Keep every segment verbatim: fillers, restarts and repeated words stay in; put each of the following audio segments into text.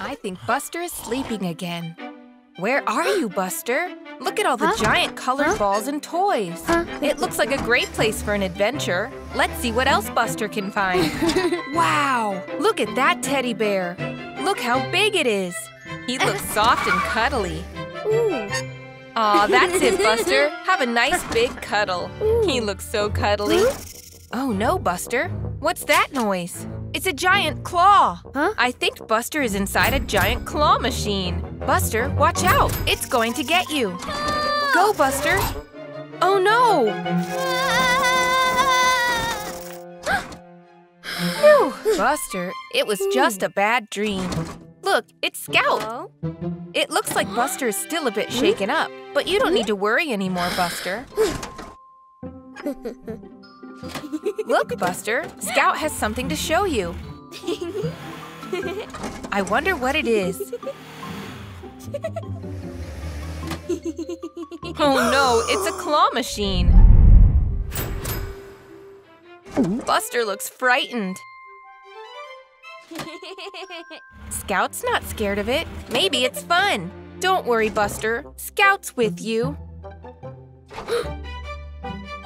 I think Buster is sleeping again. Where are you, Buster? Look at all the huh? giant colored huh? balls and toys. Huh? It looks like a great place for an adventure. Let's see what else Buster can find. Wow! Look at that teddy bear. Look how big it is. He looks soft and cuddly. Ooh. Aw, that's it, Buster. Have a nice big cuddle. Ooh. He looks so cuddly. Oh no, Buster. What's that noise? It's a giant claw. Huh? I think Buster is inside a giant claw machine. Buster, watch out. It's going to get you. Help! Go, Buster. Oh, no. Phew, Buster, it was just a bad dream. Look, it's Scout. It looks like Buster is still a bit shaken up, but you don't need to worry anymore, Buster. Look, Buster, Scout has something to show you. I wonder what it is. Oh no, it's a claw machine. Buster looks frightened. Scout's not scared of it. Maybe it's fun. Don't worry, Buster. Scout's with you.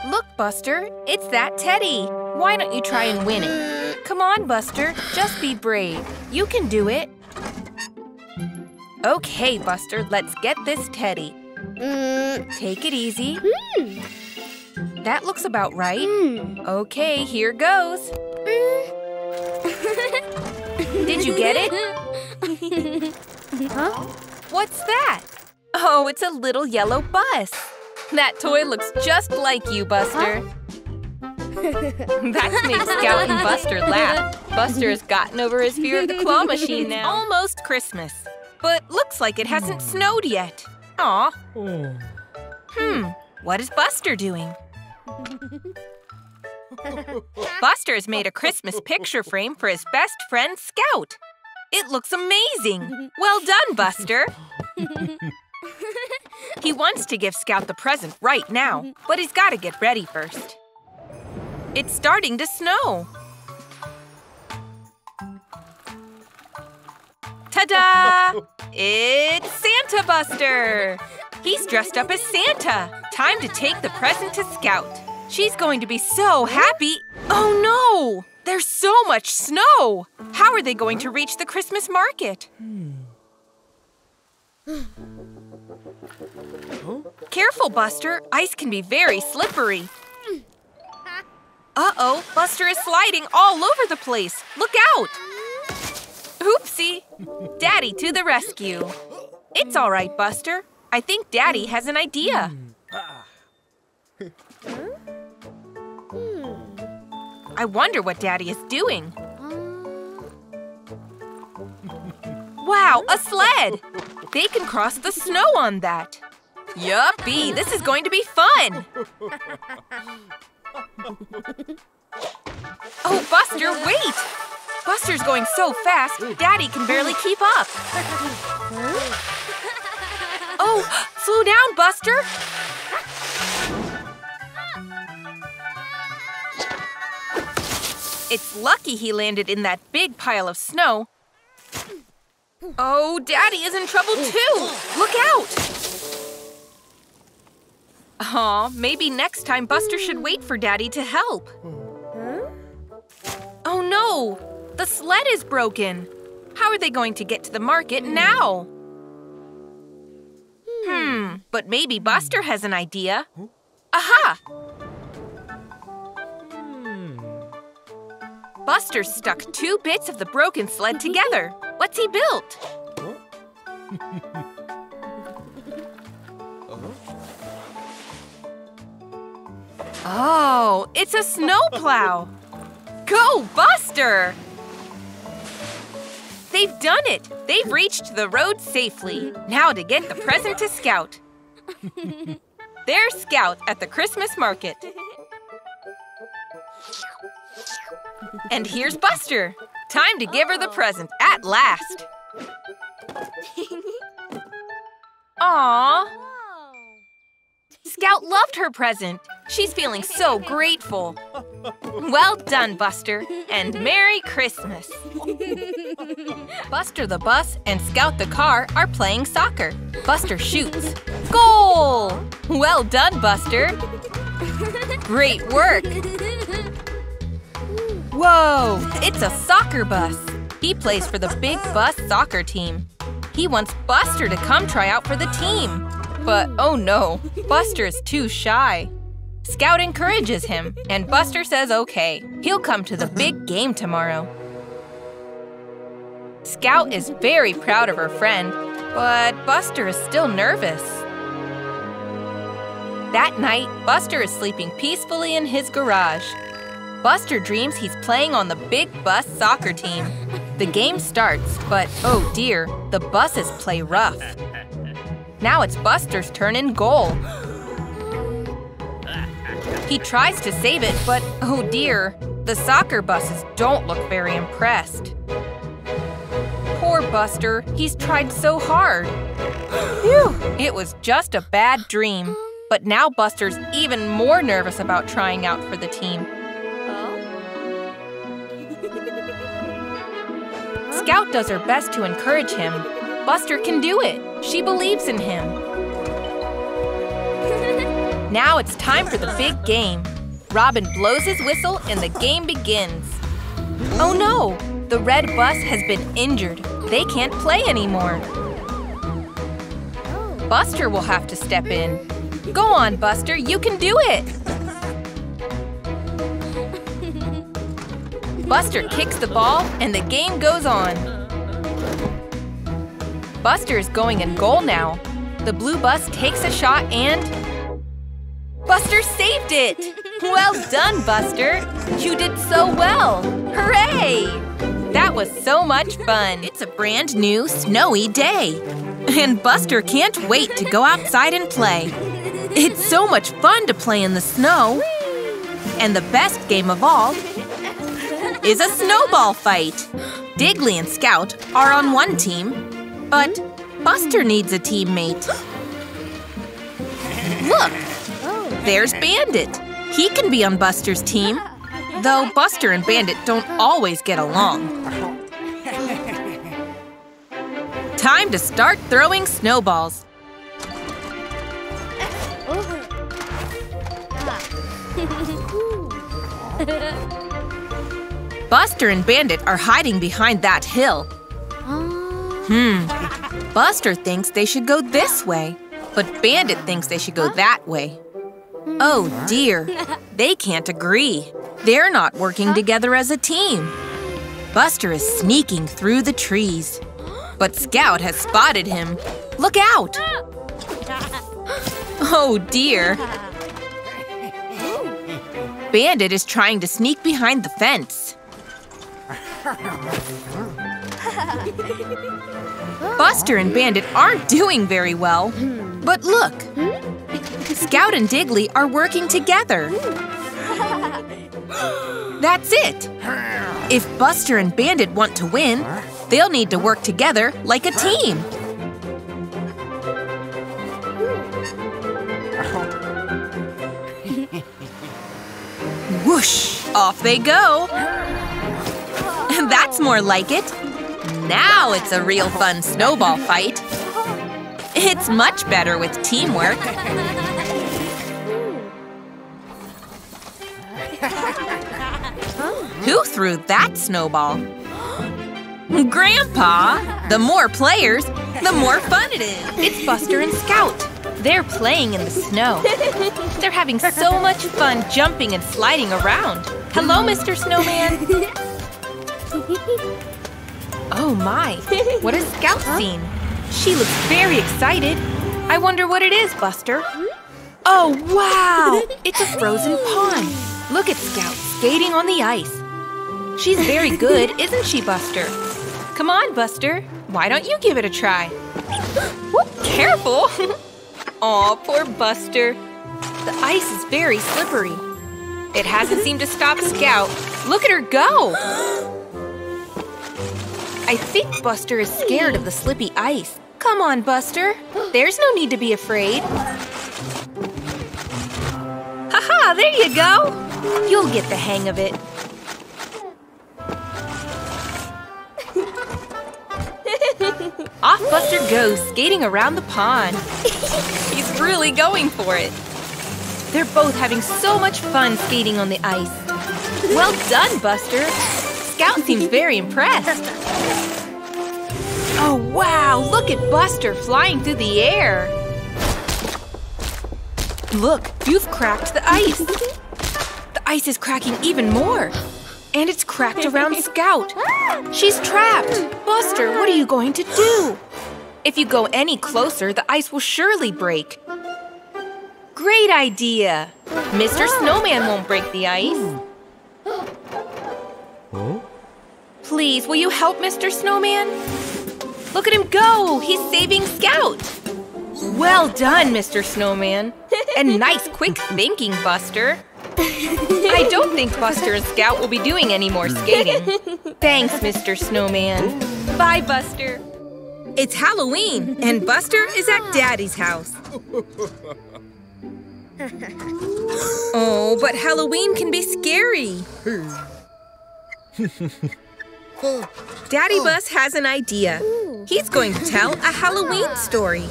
Look, Buster, it's that teddy. Why don't you try and win it? Come on, Buster, just be brave. You can do it. Okay, Buster, let's get this teddy. Mm. Take it easy. Mm. That looks about right. Mm. Okay, here goes. Mm. Did you get it? Huh? What's that? Oh, it's a little yellow bus. That toy looks just like you, Buster. That made Scout and Buster laugh. Buster's gotten over his fear of the claw machine now. It's almost Christmas, but looks like it hasn't snowed yet. Aw. Hmm, what is Buster doing? Buster's made a Christmas picture frame for his best friend, Scout. It looks amazing. Well done, Buster. He wants to give Scout the present right now, but he's got to get ready first. It's starting to snow. Ta-da! It's Santa Buster! He's dressed up as Santa. Time to take the present to Scout. She's going to be so happy. Oh no! There's so much snow! How are they going to reach the Christmas market? Careful, Buster. Ice can be very slippery. Uh-oh, Buster is sliding all over the place. Look out! Oopsie! Daddy to the rescue. It's all right, Buster. I think Daddy has an idea. I wonder what Daddy is doing. Wow, a sled! They can cross the snow on that. Yuppie, this is going to be fun! Oh, Buster, wait! Buster's going so fast, Daddy can barely keep up. Oh, slow down, Buster! It's lucky he landed in that big pile of snow. Oh, Daddy is in trouble too! Look out! Aw, oh, maybe next time Buster should wait for Daddy to help. Huh? Oh no! The sled is broken! How are they going to get to the market now? Hmm, but maybe Buster has an idea. Aha! Buster stuck two bits of the broken sled together. What's he built? Oh, it's a snowplow! Go, Buster! They've done it! They've reached the road safely. Now to get the present to Scout. There's Scout at the Christmas market. And here's Buster. Time to give her the present at last. Aww. Scout loved her present. She's feeling so grateful. Well done, Buster, and Merry Christmas. Buster the bus and Scout the car are playing soccer. Buster shoots. Goal! Well done, Buster. Great work. Whoa, it's a soccer bus. He plays for the big bus soccer team. He wants Buster to come try out for the team. But oh no, Buster is too shy. Scout encourages him, and Buster says okay. He'll come to the big game tomorrow. Scout is very proud of her friend, but Buster is still nervous. That night, Buster is sleeping peacefully in his garage. Buster dreams he's playing on the big bus soccer team. The game starts, but oh dear, the buses play rough. Now it's Buster's turn in goal. He tries to save it, but oh dear, the soccer buses don't look very impressed. Poor Buster, he's tried so hard. Phew, it was just a bad dream. But now Buster's even more nervous about trying out for the team. Scout does her best to encourage him. Buster can do it. She believes in him. Now it's time for the big game. Robin blows his whistle and the game begins. Oh no! The red bus has been injured. They can't play anymore. Buster will have to step in. Go on, Buster, you can do it! Buster kicks the ball and the game goes on. Buster is going in goal now. The blue bus takes a shot and… Buster saved it! Well done, Buster! You did so well! Hooray! That was so much fun! It's a brand new snowy day! And Buster can't wait to go outside and play! It's so much fun to play in the snow! And the best game of all is a snowball fight! Diggly and Scout are on one team, but Buster needs a teammate. Look! There's Bandit! He can be on Buster's team, though Buster and Bandit don't always get along. Time to start throwing snowballs! Buster and Bandit are hiding behind that hill. Hmm. Buster thinks they should go this way, but Bandit thinks they should go that way. Oh dear, they can't agree. They're not working together as a team. Buster is sneaking through the trees. But Scout has spotted him. Look out! Oh dear. Bandit is trying to sneak behind the fence. Buster and Bandit aren't doing very well. But look! Scout and Diggly are working together. That's it! If Buster and Bandit want to win, they'll need to work together like a team. Whoosh! Off they go! That's more like it! Now it's a real fun snowball fight! It's much better with teamwork! Who threw that snowball? Grandpa! The more players, the more fun it is! It's Buster and Scout! They're playing in the snow. They're having so much fun jumping and sliding around. Hello, Mister Snowman! Oh my, what has Scout seen? She looks very excited. I wonder what it is, Buster. Oh wow, it's a frozen pond. Look at Scout skating on the ice. She's very good, isn't she, Buster? Come on, Buster, why don't you give it a try? Whoop, careful! Aw, poor Buster. The ice is very slippery. It hasn't seemed to stop Scout. Look at her go! I think Buster is scared of the slippy ice. Come on, Buster. There's no need to be afraid. Ah, there you go. You'll get the hang of it. Off Buster goes, skating around the pond. He's really going for it. They're both having so much fun skating on the ice. Well done, Buster. Scout seems very impressed. Oh, wow! Look at Buster flying through the air. Look, you've cracked the ice. The ice is cracking even more. And it's cracked around Scout. She's trapped. Buster, what are you going to do? If you go any closer, the ice will surely break. Great idea. Mister Snowman won't break the ice. Please, will you help Mister Snowman? Look at him go. He's saving Scout. Well done, Mister Snowman. And nice quick thinking, Buster. I don't think Buster and Scout will be doing any more skating. Thanks, Mister Snowman. Bye, Buster. It's Halloween, and Buster is at Daddy's house. Oh, but Halloween can be scary. Daddy Bus has an idea. He's going to tell a Halloween story.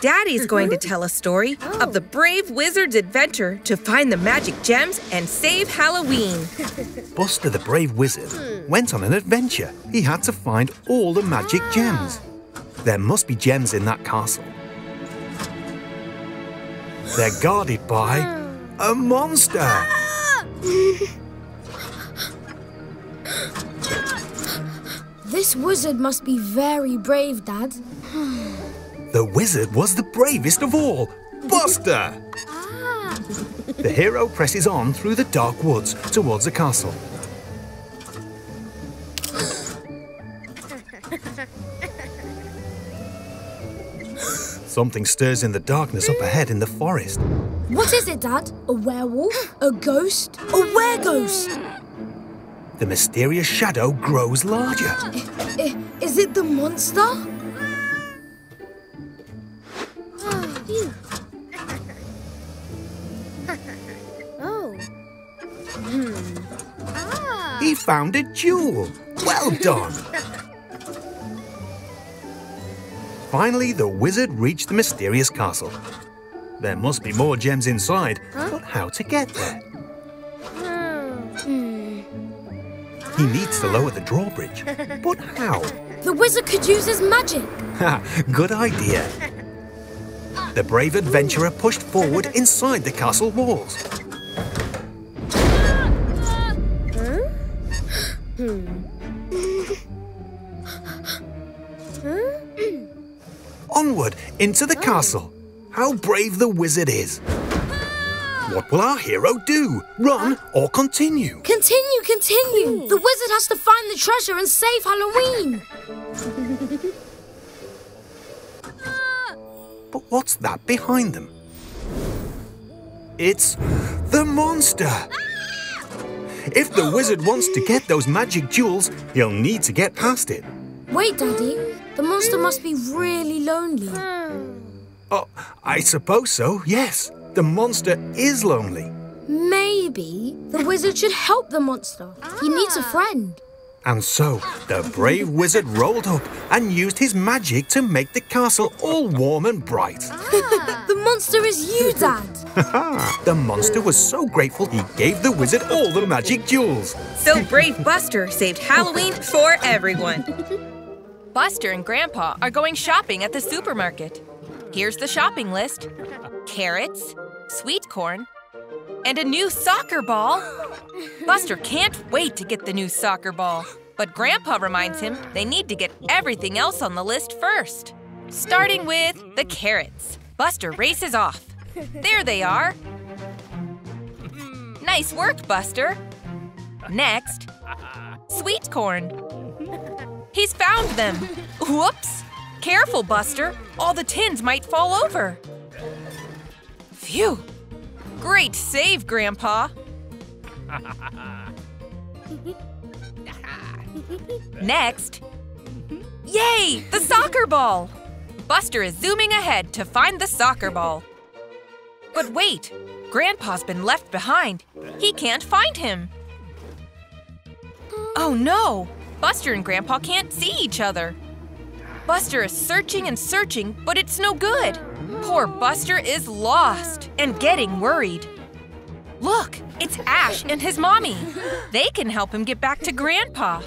Daddy's going to tell a story of the brave wizard's adventure to find the magic gems and save Halloween. Buster the Brave Wizard went on an adventure. He had to find all the magic gems. There must be gems in that castle. They're guarded by a monster. This wizard must be very brave, Dad. The wizard was the bravest of all, Buster! Ah. The hero presses on through the dark woods towards the castle. Something stirs in the darkness up ahead in the forest. What is it, Dad? A werewolf? A ghost? A were-ghost? The mysterious shadow grows larger. Is it the monster? He found a jewel. Well done. Finally, the wizard reached the mysterious castle. There must be more gems inside, huh? But how to get there? He needs to lower the drawbridge, but how? The wizard could use his magic. Ha! Good idea. The brave adventurer pushed forward inside the castle walls. Onward into the castle. How brave the wizard is. What will our hero do? Run or continue? Continue, continue. The wizard has to find the treasure and save Halloween. But what's that behind them? It's the monster. If the wizard wants to get those magic jewels, he'll need to get past it. Wait, Daddy. The monster must be really lonely. Oh, I suppose so, yes. The monster is lonely. Maybe the wizard should help the monster. He needs a friend. And so, the brave wizard rolled up and used his magic to make the castle all warm and bright. The monster is you, Dad! The monster was so grateful he gave the wizard all the magic jewels. So brave Buster saved Halloween for everyone. Buster and Grandpa are going shopping at the supermarket. Here's the shopping list. Carrots, sweet corn, and a new soccer ball. Buster can't wait to get the new soccer ball. But Grandpa reminds him they need to get everything else on the list first. Starting with the carrots. Buster races off. There they are. Nice work, Buster. Next, sweet corn. He's found them. Whoops. Careful, Buster. All the tins might fall over. Phew. Great save, Grandpa! Next! Yay! The soccer ball! Buster is zooming ahead to find the soccer ball. But wait! Grandpa's been left behind. He can't find him. Oh no! Buster and Grandpa can't see each other. Buster is searching and searching, but it's no good. Poor Buster is lost and getting worried. Look, it's Ash and his mommy. They can help him get back to Grandpa.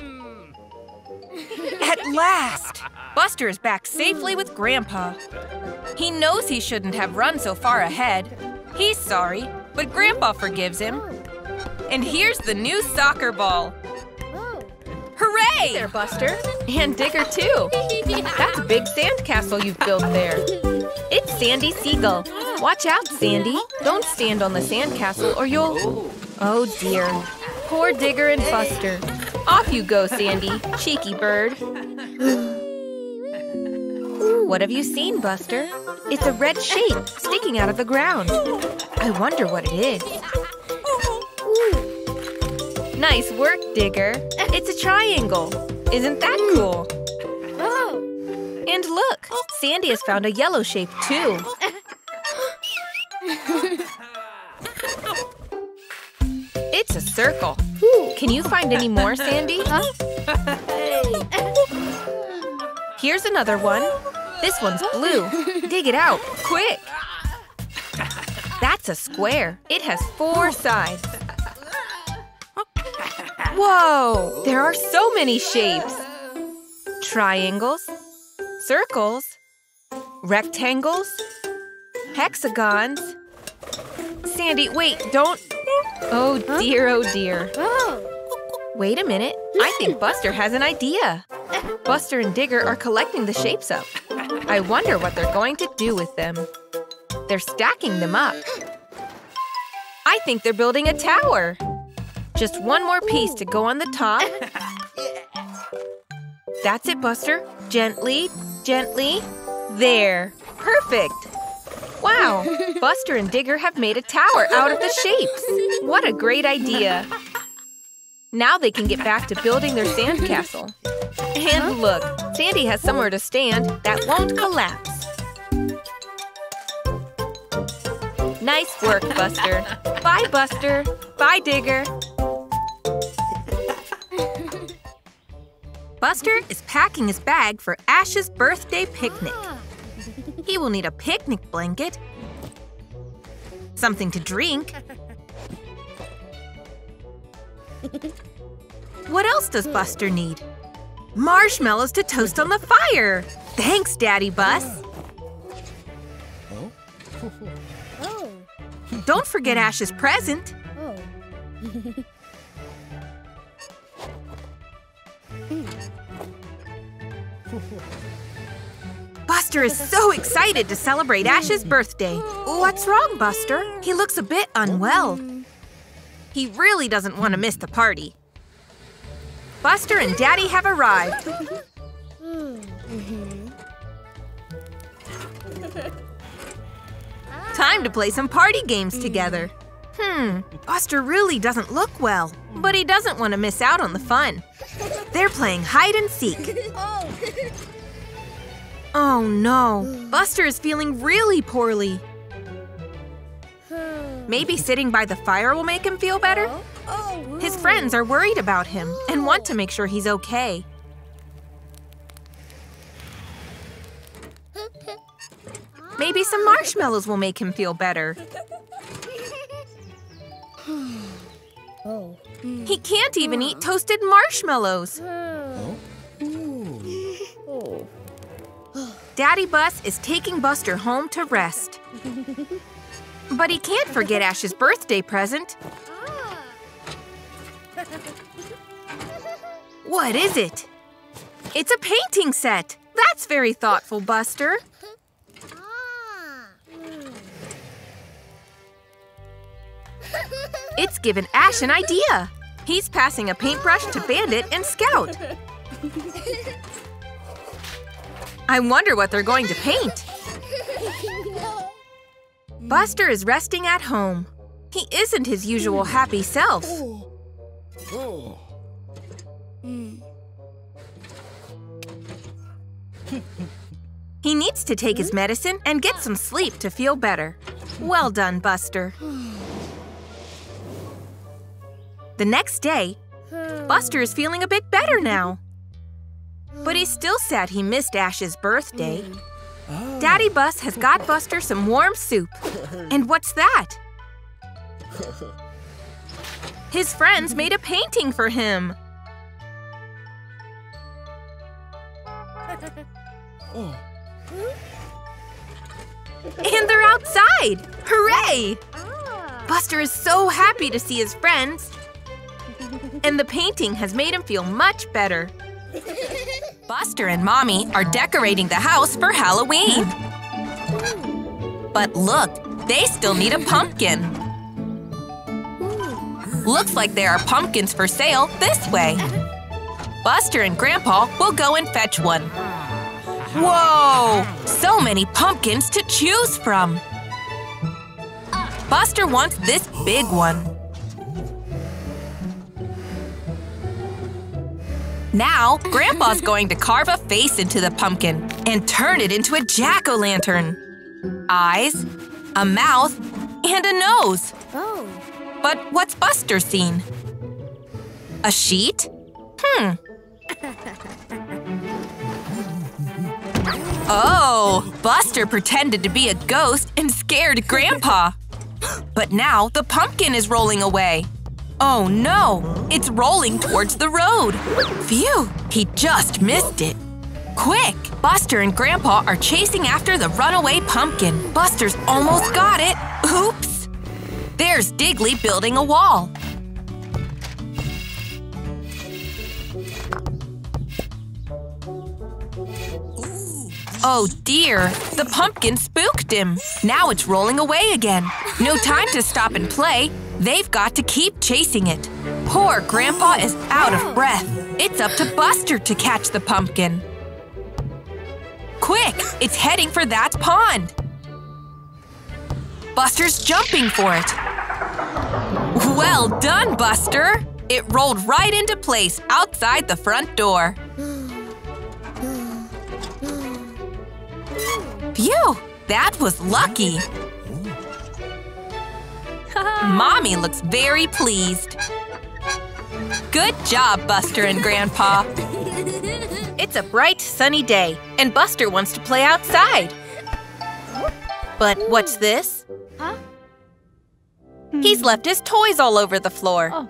At last! Buster is back safely with Grandpa. He knows he shouldn't have run so far ahead. He's sorry, but Grandpa forgives him. And here's the new soccer ball. Hooray! Hey there, Buster. And Digger, too. That's a big sandcastle you've built there. It's Sandy Seagull. Watch out, Sandy. Don't stand on the sandcastle or you'll… Oh, dear. Poor Digger and Buster. Off you go, Sandy, cheeky bird. What have you seen, Buster? It's a red shape sticking out of the ground. I wonder what it is. Nice work, Digger. It's a triangle. Isn't that cool? And look, Sandy has found a yellow shape, too. It's a circle. Can you find any more, Sandy? Here's another one. This one's blue. Dig it out, quick. That's a square. It has four sides. Whoa! There are so many shapes. Triangles, circles, rectangles, hexagons. Sandy, wait, don't… Oh dear, oh dear. Wait a minute. I think Buster has an idea. Buster and Digger are collecting the shapes up. I wonder what they're going to do with them. They're stacking them up. I think they're building a tower. Just one more piece to go on the top. That's it, Buster. Gently, gently. There. Perfect. Wow, Buster and Digger have made a tower out of the shapes. What a great idea. Now they can get back to building their sandcastle. And look, Sandy has somewhere to stand that won't collapse. Nice work, Buster. Bye, Buster. Bye, Digger. Buster is packing his bag for Ash's birthday picnic. He will need a picnic blanket, something to drink. What else does Buster need? Marshmallows to toast on the fire! Thanks, Daddy Bus! Don't forget Ash's present! Buster is so excited to celebrate Ash's birthday. What's wrong, Buster? He looks a bit unwell. He really doesn't want to miss the party. Buster and Daddy have arrived. Time to play some party games together. Hmm, Buster really doesn't look well, but he doesn't want to miss out on the fun. They're playing hide and seek. Oh no, Buster is feeling really poorly. Maybe sitting by the fire will make him feel better? His friends are worried about him and want to make sure he's okay. Maybe some marshmallows will make him feel better. He can't even eat toasted marshmallows. Daddy Bus is taking Buster home to rest. But he can't forget Ash's birthday present. What is it? It's a painting set. That's very thoughtful, Buster. It's given Ash an idea. He's passing a paintbrush to Bandit and Scout. I wonder what they're going to paint. Buster is resting at home. He isn't his usual happy self. He needs to take his medicine and get some sleep to feel better. Well done, Buster. The next day, Buster is feeling a bit better now. But he's still sad he missed Ash's birthday. Daddy Bus has got Buster some warm soup. And what's that? His friends made a painting for him. And they're outside! Hooray! Buster is so happy to see his friends. And the painting has made him feel much better. Buster and Mommy are decorating the house for Halloween. But look, they still need a pumpkin. Looks like there are pumpkins for sale this way. Buster and Grandpa will go and fetch one. Whoa! So many pumpkins to choose from. Buster wants this big one. Now, Grandpa's going to carve a face into the pumpkin and turn it into a jack-o'-lantern. Eyes, a mouth, and a nose. Oh. But what's Buster seen? A sheet? Hmm. Oh, Buster pretended to be a ghost and scared Grandpa. But now the pumpkin is rolling away. Oh no! It's rolling towards the road! Phew! He just missed it! Quick! Buster and Grandpa are chasing after the runaway pumpkin. Buster's almost got it! Oops! There's Diggly building a wall. Oh dear! The pumpkin spooked him! Now it's rolling away again! No time to stop and play! They've got to keep chasing it. Poor Grandpa is out of breath. It's up to Buster to catch the pumpkin. Quick! It's heading for that pond. Buster's jumping for it. Well done, Buster! It rolled right into place outside the front door. Phew! That was lucky. Mommy looks very pleased. Good job, Buster and Grandpa. It's a bright, sunny day, and Buster wants to play outside. But what's this? Huh? He's left his toys all over the floor. Oh.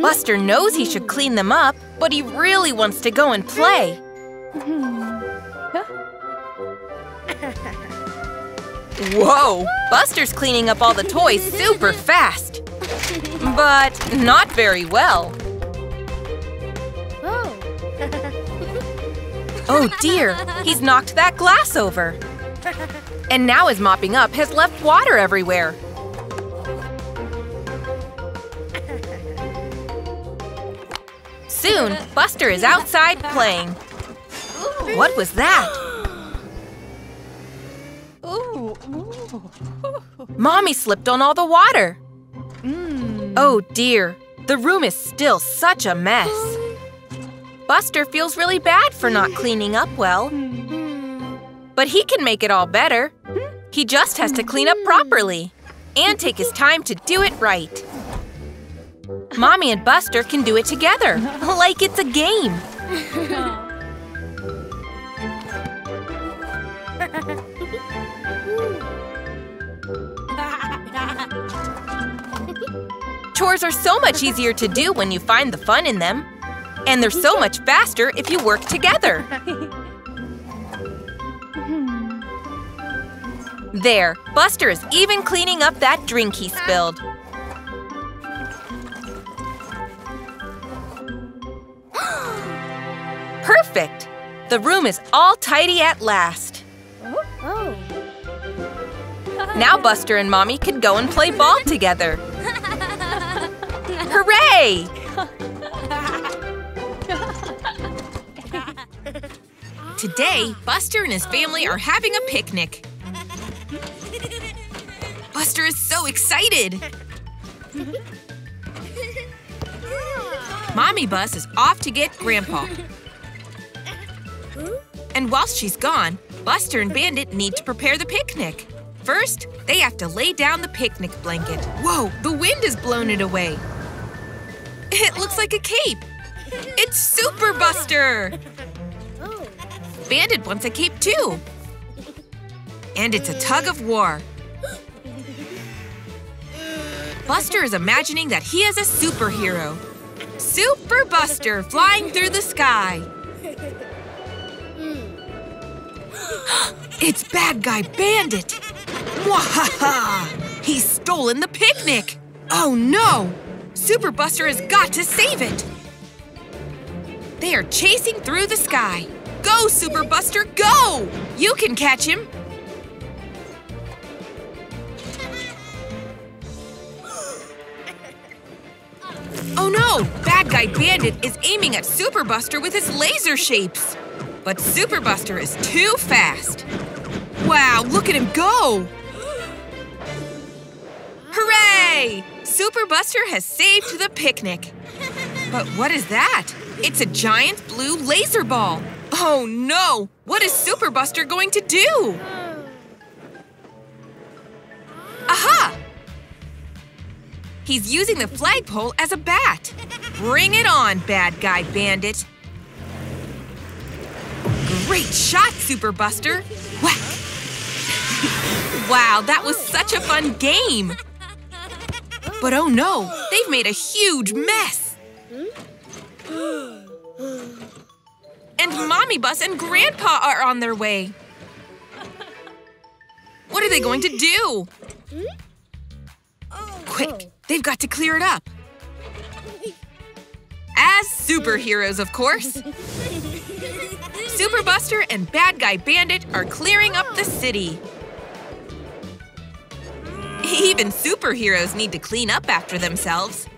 Buster knows he should clean them up, but he really wants to go and play. Whoa! Buster's cleaning up all the toys super fast! But not very well. Oh dear! He's knocked that glass over! And now his mopping up has left water everywhere. Soon, Buster is outside playing. What was that? Mommy slipped on all the water. Mm. Oh dear, the room is still such a mess. Buster feels really bad for not cleaning up well. But he can make it all better. He just has to clean up properly and take his time to do it right. Mommy and Buster can do it together, like it's a game. Chores are so much easier to do when you find the fun in them. And they're so much faster if you work together. There, Buster is even cleaning up that drink he spilled. Perfect! The room is all tidy at last. Now Buster and Mommy can go and play ball together. Hooray! Today, Buster and his family are having a picnic. Buster is so excited! Mommy Bus is off to get Grandpa. And while she's gone, Buster and Bandit need to prepare the picnic. First, They have to lay down the picnic blanket. Whoa, the wind has blown it away. It looks like a cape. It's Super Buster! Bandit wants a cape too. And it's a tug of war. Buster is imagining that he is a superhero. Super Buster flying through the sky. It's Bad Guy Bandit! Mwahaha! He's stolen the picnic! Oh no! Super Buster has got to save it! They are chasing through the sky. Go, Super Buster, go! You can catch him! Oh no! Bad Guy Bandit is aiming at Super Buster with his laser shapes! But Super Buster is too fast! Wow, look at him go! Hooray! Super Buster has saved the picnic! But what is that? It's a giant blue laser ball! Oh no! What is Super Buster going to do? Aha! He's using the flagpole as a bat. Bring it on, Bad Guy Bandit. Great shot, Super Buster. Whack. Wow, that was such a fun game. But oh no, they've made a huge mess. And Mommy Bus and Grandpa are on their way. What are they going to do? Quick, they've got to clear it up. As superheroes, of course. Super Buster and Bad Guy Bandit are clearing up the city. Even superheroes need to clean up after themselves.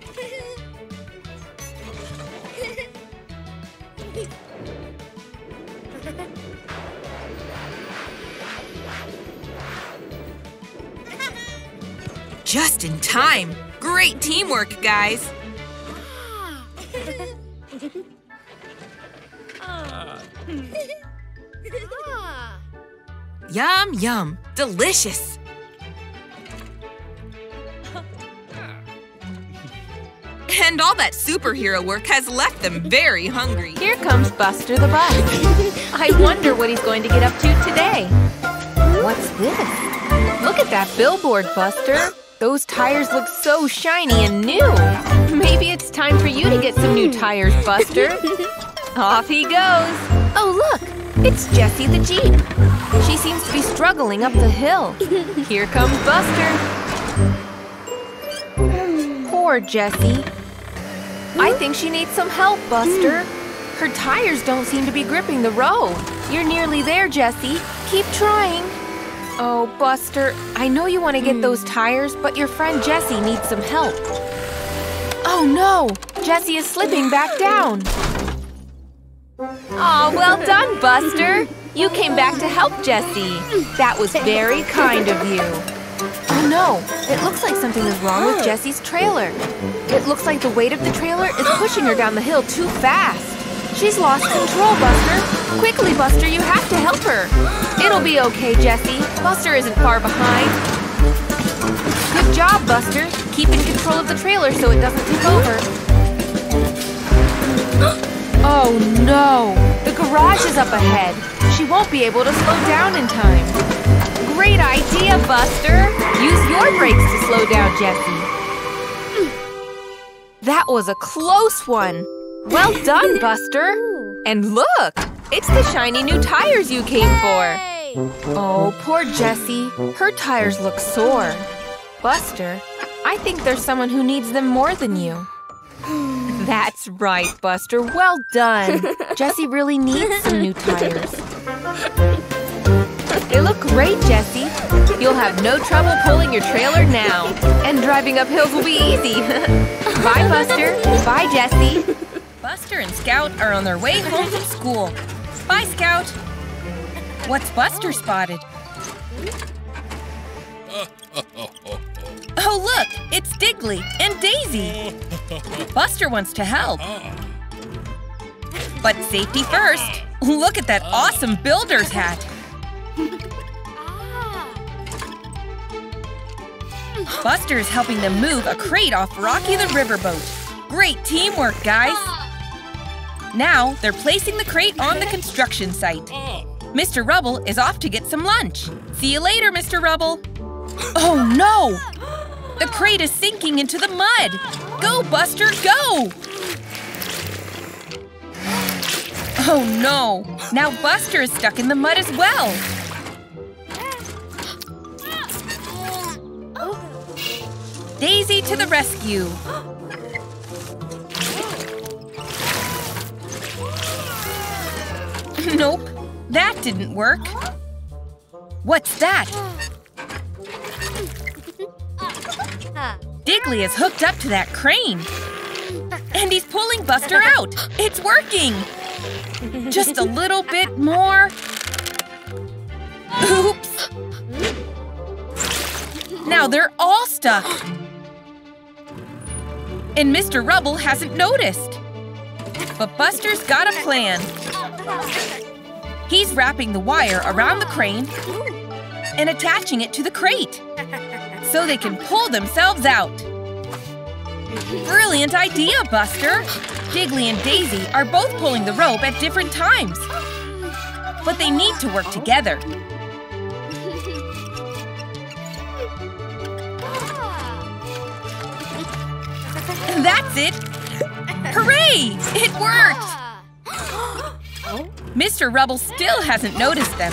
Just in time. Great teamwork, guys. Yum, yum. Delicious. And all that superhero work has left them very hungry. Here comes Buster the Bus. I wonder what he's going to get up to today. What's this? Look at that billboard, Buster. Those tires look so shiny and new! Maybe it's time for you to get some new tires, Buster! Off he goes! Oh look! It's Jessie the Jeep! She seems to be struggling up the hill. Here comes Buster! Poor Jessie. I think she needs some help, Buster. Her tires don't seem to be gripping the road. You're nearly there, Jessie. Keep trying. Oh, Buster, I know you want to get those tires, but your friend Jessie needs some help. Oh no! Jessie is slipping back down. Aw, well done, Buster! You came back to help Jessie. That was very kind of you. Oh no! It looks like something is wrong with Jessie's trailer. It looks like the weight of the trailer is pushing her down the hill too fast. She's lost control, Buster. Quickly, Buster, you have to help her. It'll be okay, Jessie. Buster isn't far behind. Good job, Buster. Keep in control of the trailer so it doesn't tip over. Oh no! The garage is up ahead. She won't be able to slow down in time. Great idea, Buster. Use your brakes to slow down, Jessie. That was a close one. Well done, Buster! And look! It's the shiny new tires you came for! Oh, poor Jessie. Her tires look sore. Buster, I think there's someone who needs them more than you. That's right, Buster. Well done! Jessie really needs some new tires. They look great, Jessie. You'll have no trouble pulling your trailer now. And driving up hills will be easy. Bye, Buster. Bye, Jessie. Buster and Scout are on their way home from school. Bye, Scout! What's Buster spotted? Oh, look! It's Diggly and Daisy! Buster wants to help. But safety first! Look at that awesome builder's hat! Buster's helping them move a crate off Rocky the Riverboat. Great teamwork, guys! Now they're placing the crate on the construction site. Mister Rubble is off to get some lunch. See you later, Mister Rubble! Oh no! The crate is sinking into the mud! Go, Buster, go! Oh no! Now Buster is stuck in the mud as well! Daisy to the rescue! Nope, that didn't work! What's that? Diggly is hooked up to that crane! And he's pulling Buster out! It's working! Just a little bit more… Oops! Now they're all stuck! And Mister Rubble hasn't noticed! But Buster's got a plan! He's wrapping the wire around the crane and attaching it to the crate so they can pull themselves out! Brilliant idea, Buster! Diggly and Daisy are both pulling the rope at different times. But they need to work together. That's it! Hooray! It worked! Mister Rubble still hasn't noticed them.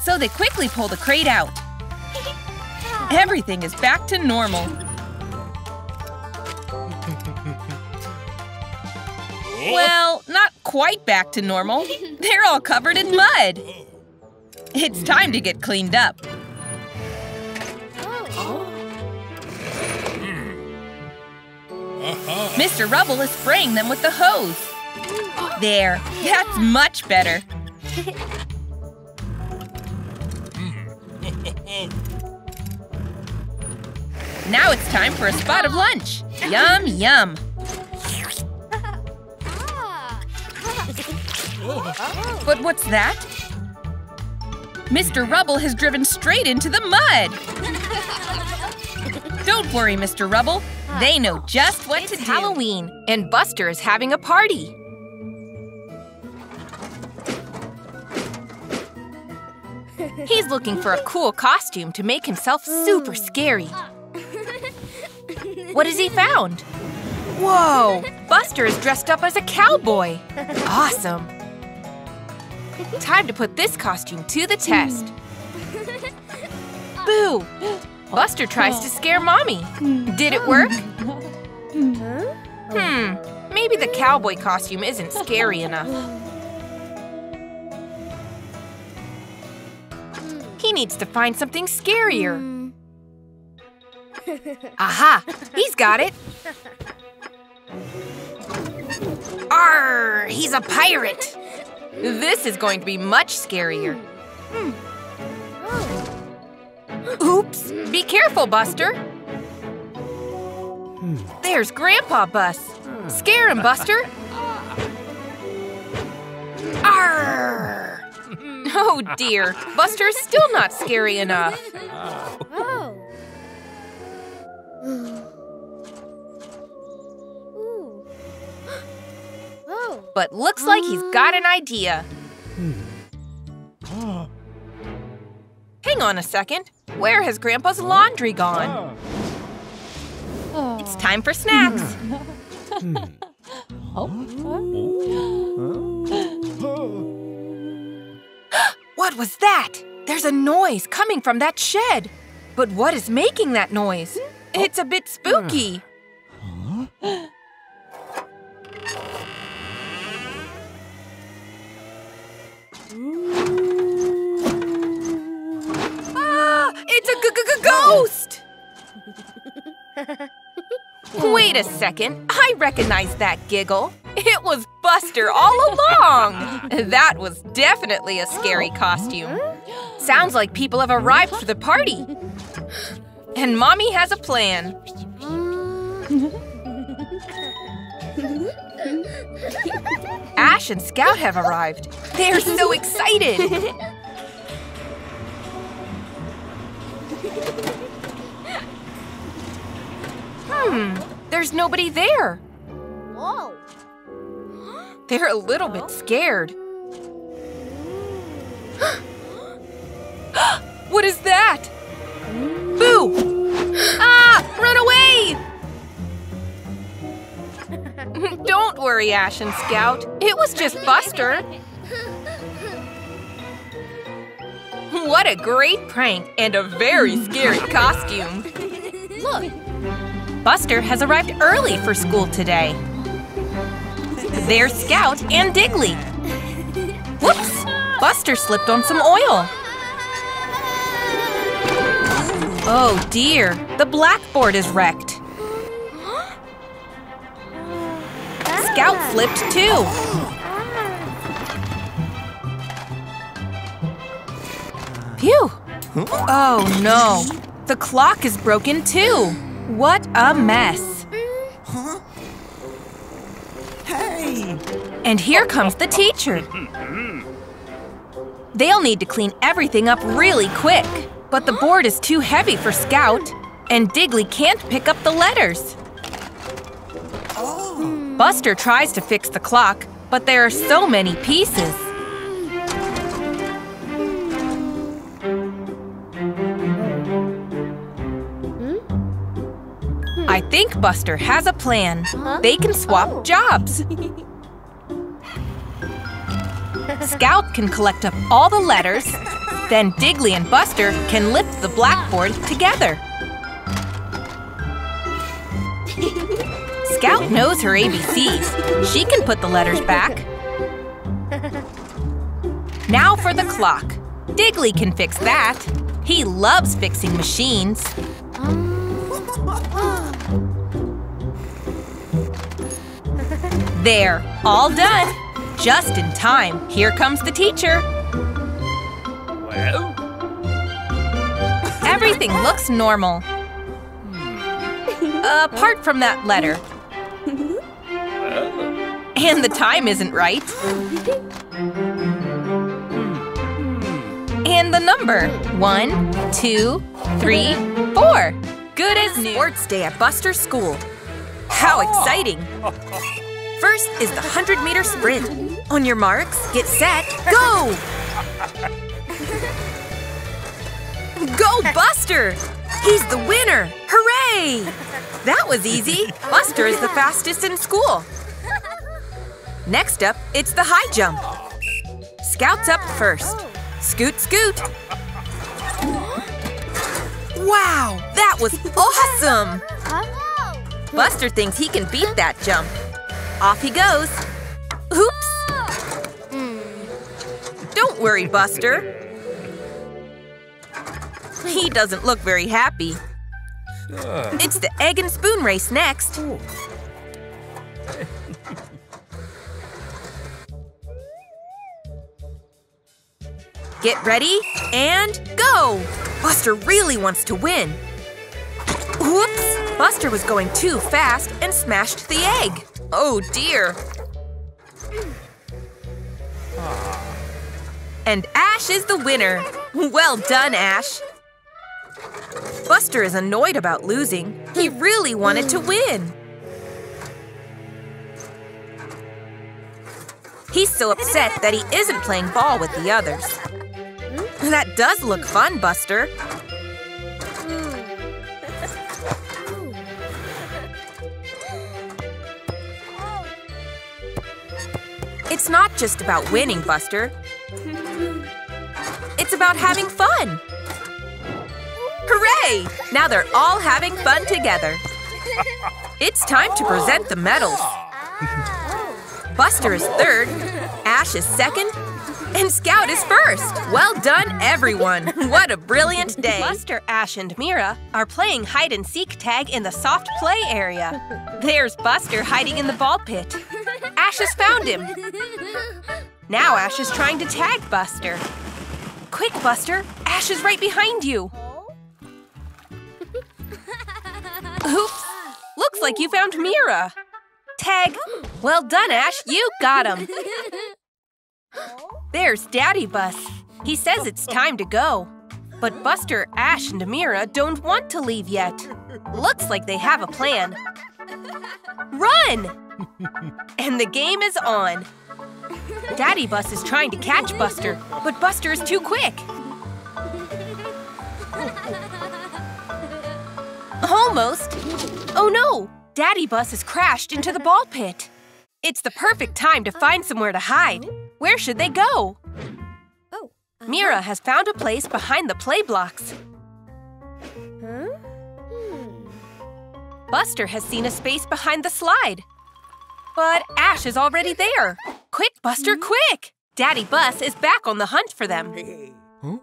So they quickly pull the crate out. Everything is back to normal. Well, not quite back to normal. They're all covered in mud. It's time to get cleaned up. Mister Rubble is spraying them with the hose. There, that's much better. Now it's time for a spot of lunch. Yum, yum. But what's that? Mister Rubble has driven straight into the mud! Don't worry, Mister Rubble. They know just what to do. It's Halloween, and Buster is having a party. He's looking for a cool costume to make himself super scary. What has he found? Whoa! Buster is dressed up as a cowboy! Awesome! Time to put this costume to the test. Boo! Buster tries to scare Mommy. Did it work? Hmm, maybe the cowboy costume isn't scary enough. He needs to find something scarier. Aha! He's got it! Arr! He's a pirate! This is going to be much scarier. Oops! Be careful, Buster! There's Grandpa Bus! Scare him, Buster! Arr! Oh dear! Buster's still not scary enough. But looks like he's got an idea. Hang on a second. Where has Grandpa's laundry gone? It's time for snacks. What was that? There's a noise coming from that shed. But what is making that noise? It's a bit spooky. Ah! It's a g-g-g-ghost! Wait a second, I recognize that giggle. It was Buster all along! That was definitely a scary costume. Sounds like people have arrived for the party. And Mommy has a plan. Ash and Scout have arrived. They're so excited! Hmm, there's nobody there. Whoa. They're a little bit scared. What is that? Boo! Ah, run away! Don't worry, Ash and Scout. It was just Buster. What a great prank and a very scary costume. Look! Buster has arrived early for school today. There's Scout and Diggly. Whoops! Buster slipped on some oil. Oh dear, the blackboard is wrecked. Scout flipped too. Phew! Oh no, the clock is broken too. What a mess. Hey! And here comes the teacher. They'll need to clean everything up really quick. But the board is too heavy for Scout, and Diggly can't pick up the letters. Oh. Buster tries to fix the clock, but there are so many pieces. I think Buster has a plan. They can swap jobs. Scout can collect up all the letters. Then Diggly and Buster can lift the blackboard together. Scout knows her A B Cs. She can put the letters back. Now for the clock. Diggly can fix that. He loves fixing machines. There, all done. Just in time. Here comes the teacher. Everything looks normal. Apart from that letter. And the time isn't right. And the number. One, two, three, four. Good as new. Sports day at Buster's school. How exciting! First is the hundred meter sprint. On your marks, get set, go! Go, Buster! He's the winner! Hooray! That was easy. Buster is the fastest in school. Next up, it's the high jump. Scout's up first. Scoot, scoot. Wow! That was awesome! Buster thinks he can beat that jump. Off he goes. Oops! Don't worry, Buster. He doesn't look very happy. It's the egg and spoon race next. Get ready and go! Buster really wants to win. Whoops! Buster was going too fast and smashed the egg. Oh dear. And Ash is the winner. Well done, Ash. Buster is annoyed about losing. He really wanted to win. He's so upset that he isn't playing ball with the others. That does look fun, Buster. It's not just about winning, Buster. It's about having fun. Hooray! Now they're all having fun together. It's time to present the medals. Buster is third, Ash is second, and Scout is first. Well done, everyone. What a brilliant day. Buster, Ash, and Mira are playing hide-and-seek tag in the soft play area. There's Buster hiding in the ball pit. Ash has found him. Now Ash is trying to tag Buster. Quick, Buster. Ash is right behind you. Oops! Looks like you found Mira. Tag! Well done, Ash. You got him. There's Daddy Bus. He says it's time to go. But Buster, Ash, and Mira don't want to leave yet. Looks like they have a plan. Run! And the game is on. Daddy Bus is trying to catch Buster, but Buster is too quick. Almost. Oh no! Daddy Bus has crashed into the ball pit. It's the perfect time to find somewhere to hide. Where should they go? Oh. Mira has found a place behind the play blocks. Huh? Hmm. Buster has seen a space behind the slide. But Ash is already there. Quick, Buster, quick! Daddy Bus is back on the hunt for them. Huh?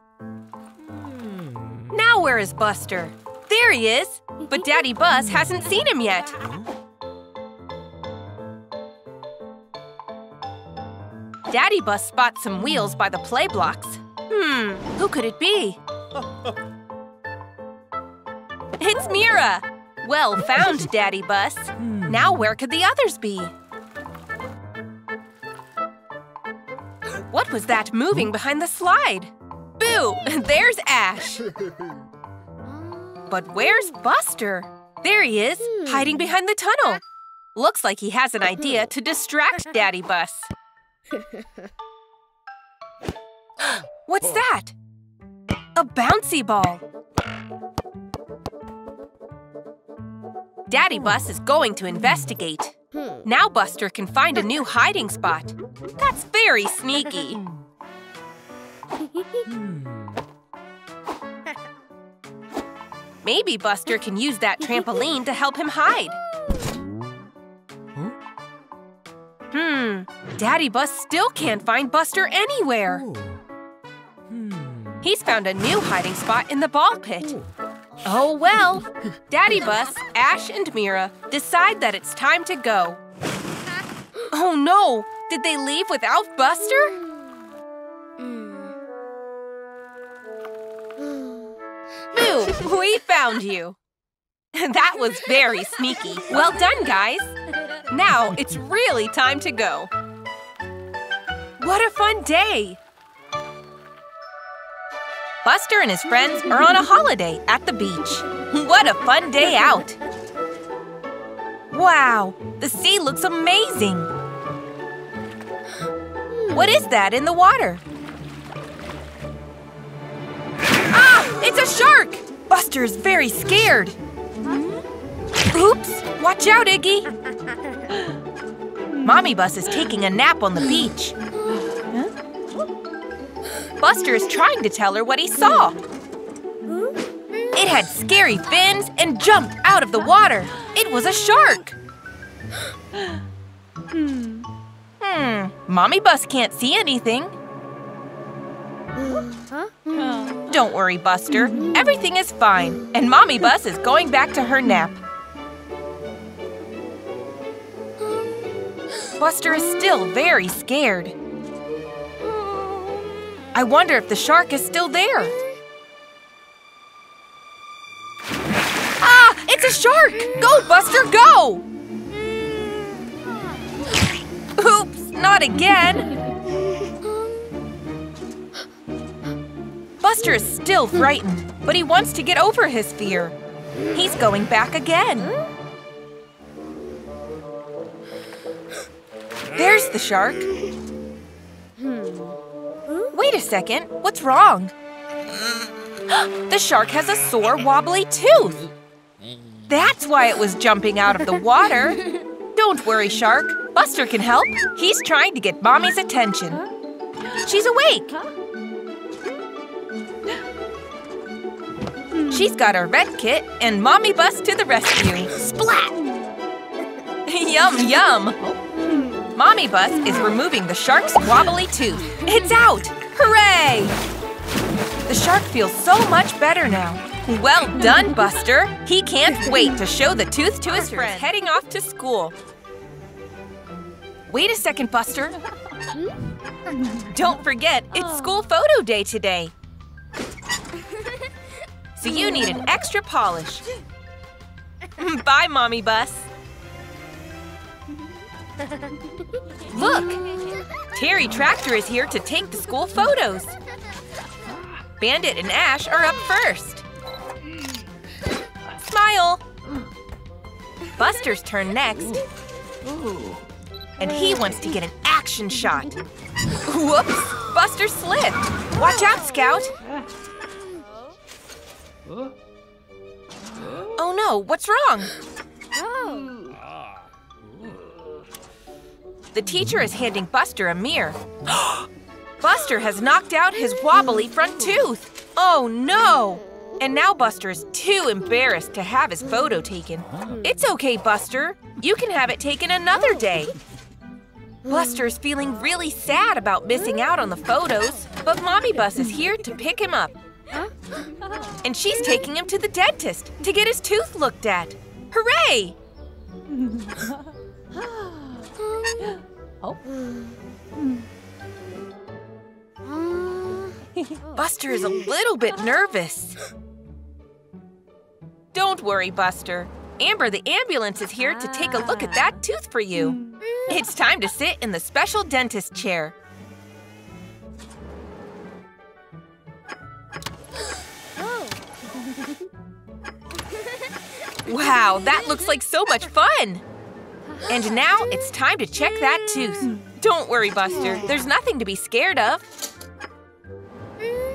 Now where is Buster? There he is! But Daddy Bus hasn't seen him yet. Huh? Daddy Bus spots some wheels by the play blocks. Hmm, who could it be? It's Mira! Well found, Daddy Bus. Now where could the others be? What was that moving behind the slide? Boo! There's Ash! But where's Buster? There he is, hiding behind the tunnel. Looks like he has an idea to distract Daddy Bus. What's that? A bouncy ball. Daddy Bus is going to investigate. Now Buster can find a new hiding spot. That's very sneaky. Maybe Buster can use that trampoline to help him hide. Hmm, Daddy Bus still can't find Buster anywhere. Hmm. He's found a new hiding spot in the ball pit. Oh well, Daddy Bus, Ash, and Mira decide that it's time to go. Oh no, did they leave without Buster? Boo, we found you. That was very sneaky. Well done, guys. Now it's really time to go. What a fun day! Buster and his friends are on a holiday at the beach. What a fun day out! Wow, the sea looks amazing! What is that in the water? Ah! It's a shark! Buster is very scared. Oops! Watch out, Iggy! Mommy Bus is taking a nap on the beach. Buster is trying to tell her what he saw. It had scary fins and jumped out of the water. It was a shark. Hmm. Mommy Bus can't see anything. Don't worry, Buster. Everything is fine. And Mommy Bus is going back to her nap. Buster is still very scared. I wonder if the shark is still there. Ah! It's a shark! Go, Buster, go! Oops, not again. Buster is still frightened, but he wants to get over his fear. He's going back again. There's the shark. Wait a second, what's wrong? The shark has a sore, wobbly tooth. That's why it was jumping out of the water. Don't worry, shark. Buster can help. He's trying to get Mommy's attention. She's awake. She's got her red kit and Mommy Bus to the rescue. Splat! Yum, yum. Mommy Bus is removing the shark's wobbly tooth. It's out! Hooray! The shark feels so much better now. Well done, Buster! He can't wait to show the tooth to his friend. Heading off to school. Wait a second, Buster. Don't forget, it's school photo day today. So you need an extra polish. Bye, Mommy Bus. Look! Terry Tractor is here to take the school photos. Bandit and Ash are up first. smile! Buster's turn next. And he wants to get an action shot. Whoops! Buster slipped! Watch out, Scout! Oh no, what's wrong? The teacher is handing Buster a mirror. Buster has knocked out his wobbly front tooth! Oh no! And now Buster is too embarrassed to have his photo taken. It's okay, Buster. You can have it taken another day. Buster is feeling really sad about missing out on the photos, but Mommy Bus is here to pick him up. And she's taking him to the dentist to get his tooth looked at. Hooray! Buster is a little bit nervous. Don't worry, Buster. Amber the ambulance is here to take a look at that tooth for you. It's time to sit in the special dentist chair. Wow, that looks like so much fun! And now it's time to check that tooth. Don't worry, Buster. There's nothing to be scared of.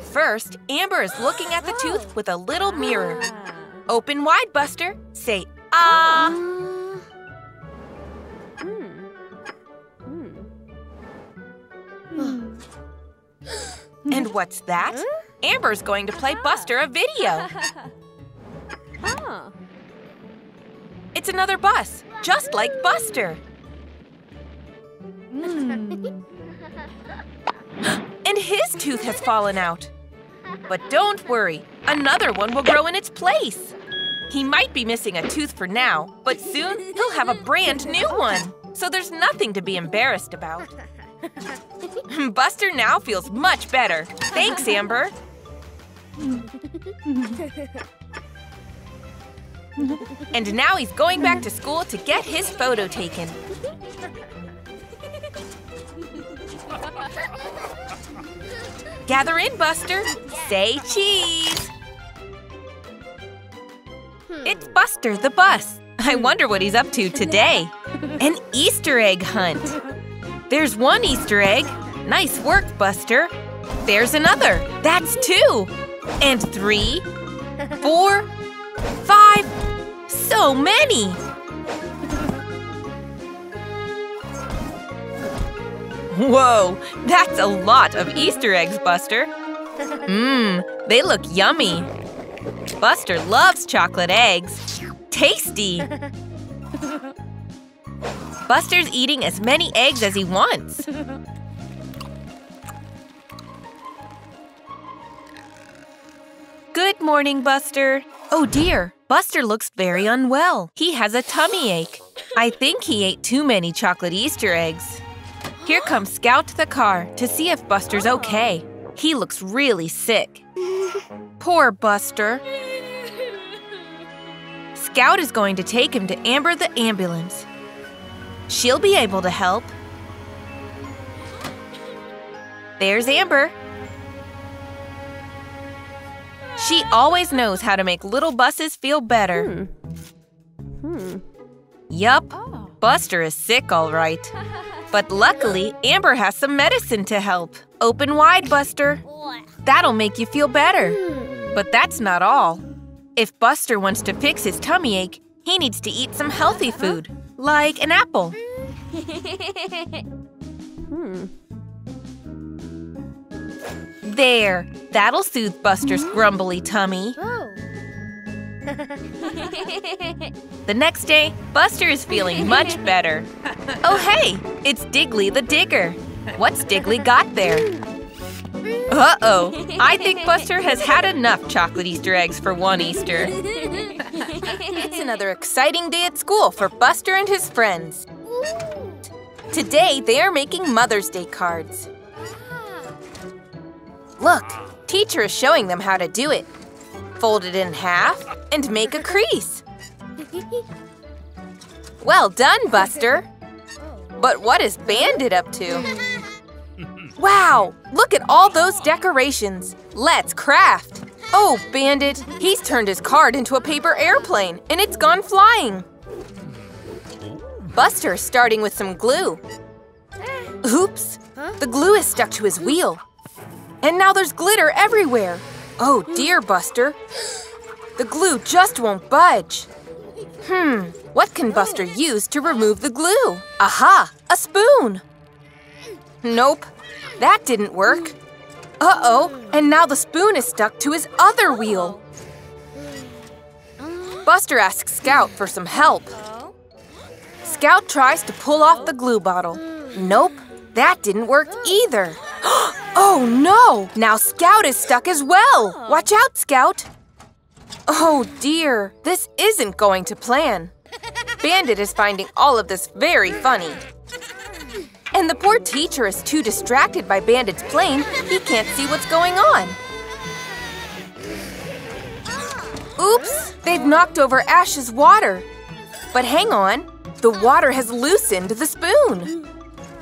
First, Amber is looking at the tooth with a little mirror. Open wide, Buster. Say, ah! And what's that? Amber's going to play Buster a video. It's another bus, just like Buster. And his tooth has fallen out. But don't worry, another one will grow in its place. He might be missing a tooth for now, but soon he'll have a brand new one. So there's nothing to be embarrassed about. Buster now feels much better. Thanks, Amber. And now he's going back to school to get his photo taken. Gather in, Buster. Say cheese. It's Buster the bus. I wonder what he's up to today. An Easter egg hunt. There's one Easter egg. Nice work, Buster. There's another. That's two. And three, four, five. So many. Whoa, that's a lot of Easter eggs, Buster. Mmm, they look yummy. Buster loves chocolate eggs. Tasty! Buster's eating as many eggs as he wants. Good morning, Buster. Oh dear, Buster looks very unwell. He has a tummy ache. I think he ate too many chocolate Easter eggs. Here comes Scout the car to see if Buster's okay. He looks really sick. Poor Buster. Scout is going to take him to Amber the ambulance. She'll be able to help. There's Amber. She always knows how to make little buses feel better. Hmm. Hmm. Yup, oh. Buster is sick all right. But luckily, Amber has some medicine to help. Open wide, Buster. That'll make you feel better. But that's not all. If Buster wants to fix his tummy ache, he needs to eat some healthy food, like an apple. There, that'll soothe Buster's grumbly tummy. The next day, Buster is feeling much better. Oh hey, it's Diggly the digger. What's Diggly got there? Uh-oh, I think Buster has had enough chocolate Easter eggs for one Easter. It's another exciting day at school for Buster and his friends. Today, they are making Mother's Day cards. Look, teacher is showing them how to do it. Fold it in half and make a crease. Well done, Buster. But what is Bandit up to? Wow, look at all those decorations. Let's craft. Oh, Bandit! He's turned his card into a paper airplane, and it's gone flying! Buster's starting with some glue. Oops! The glue is stuck to his wheel. And now there's glitter everywhere! Oh dear, Buster! The glue just won't budge! Hmm, what can Buster use to remove the glue? Aha! A spoon! Nope, that didn't work. Uh-oh, and now the spoon is stuck to his other wheel. Buster asks Scout for some help. Scout tries to pull off the glue bottle. Nope, that didn't work either. Oh no, now Scout is stuck as well. Watch out, Scout. Oh dear, this isn't going to plan. Bandit is finding all of this very funny. And the poor teacher is too distracted by Bandit's plane, he can't see what's going on. Oops! They've knocked over Ash's water. But hang on, the water has loosened the spoon.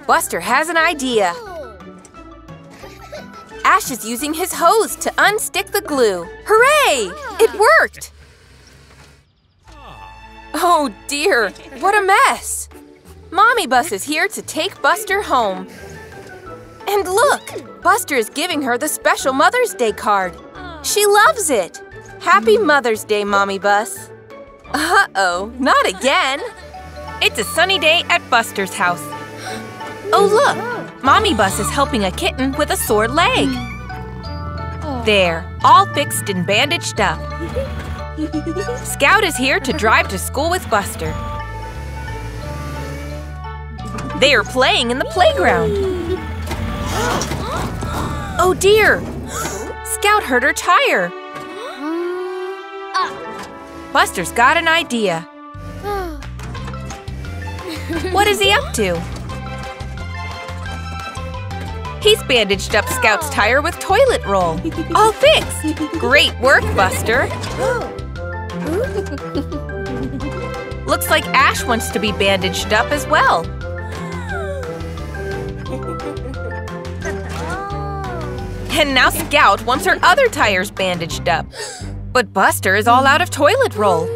Buster has an idea. Ash is using his hose to unstick the glue. Hooray! It worked! Oh dear, what a mess! Mommy Bus is here to take Buster home. And look! Buster is giving her the special Mother's Day card. She loves it! Happy Mother's Day, Mommy Bus! Uh-oh, not again! It's a sunny day at Buster's house. Oh look! Mommy Bus is helping a kitten with a sore leg. There, all fixed and bandaged up. Scout is here to drive to school with Buster. They are playing in the playground. Oh dear! Scout hurt her tire. Buster's got an idea. What is he up to? He's bandaged up Scout's tire with toilet roll. All fixed! Great work, Buster! Looks like Ash wants to be bandaged up as well. And now Scout wants her other tires bandaged up. But Buster is all out of toilet roll.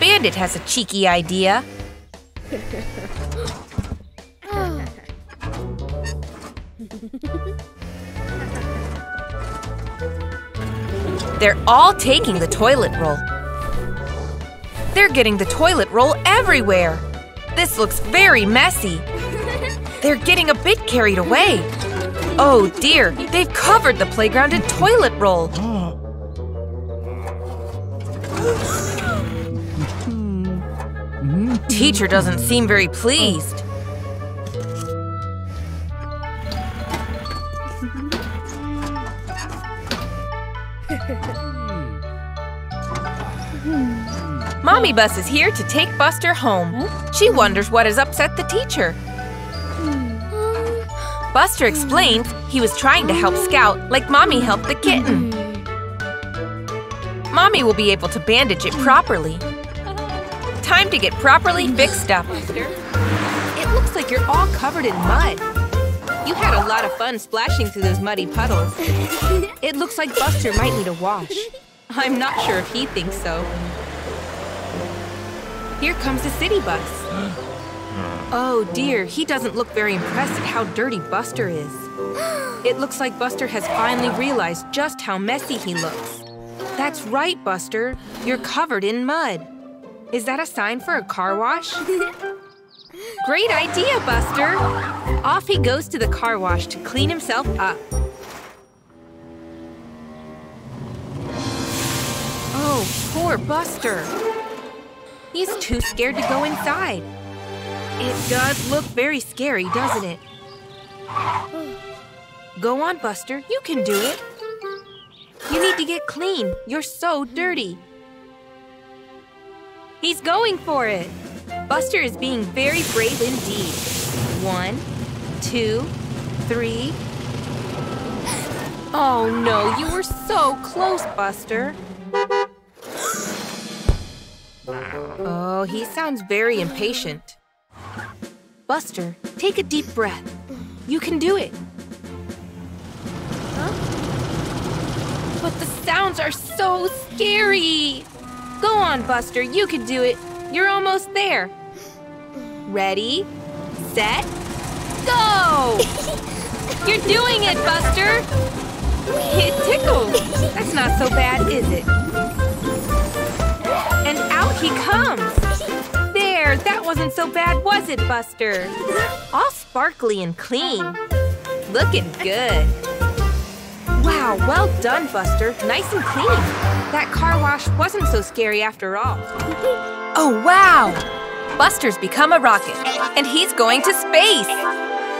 Bandit has a cheeky idea. They're all taking the toilet roll. They're getting the toilet roll everywhere. This looks very messy. They're getting a bit carried away. Oh dear, they've covered the playground in toilet roll. Teacher doesn't seem very pleased. Mommy Bus is here to take Buster home. She wonders what has upset the teacher. Buster explains he was trying to help Scout like Mommy helped the kitten. Mommy will be able to bandage it properly. Time to get properly fixed up. It looks like you're all covered in mud. You had a lot of fun splashing through those muddy puddles. It looks like Buster might need a wash. I'm not sure if he thinks so. Here comes the city bus. Oh dear, he doesn't look very impressed at how dirty Buster is. It looks like Buster has finally realized just how messy he looks. That's right, Buster. You're covered in mud. Is that a sign for a car wash? Great idea, Buster! Off he goes to the car wash to clean himself up. Oh, poor Buster. He's too scared to go inside. It does look very scary, doesn't it? Go on, Buster. You can do it. You need to get clean. You're so dirty. He's going for it. Buster is being very brave indeed. One, two, three. Oh, no. You were so close, Buster. Oh, he sounds very impatient. Buster, take a deep breath. You can do it. Huh? But sounds are so scary. Go on, Buster, you can do it. You're almost there. Ready, set, go! You're doing it, Buster! It tickles. That's not so bad, is it? And out he comes. There, that wasn't so bad, was it, Buster? All sparkly and clean. Looking good. Wow, well done, Buster. Nice and clean. That car wash wasn't so scary after all. Oh, wow! Buster's become a rocket, and he's going to space.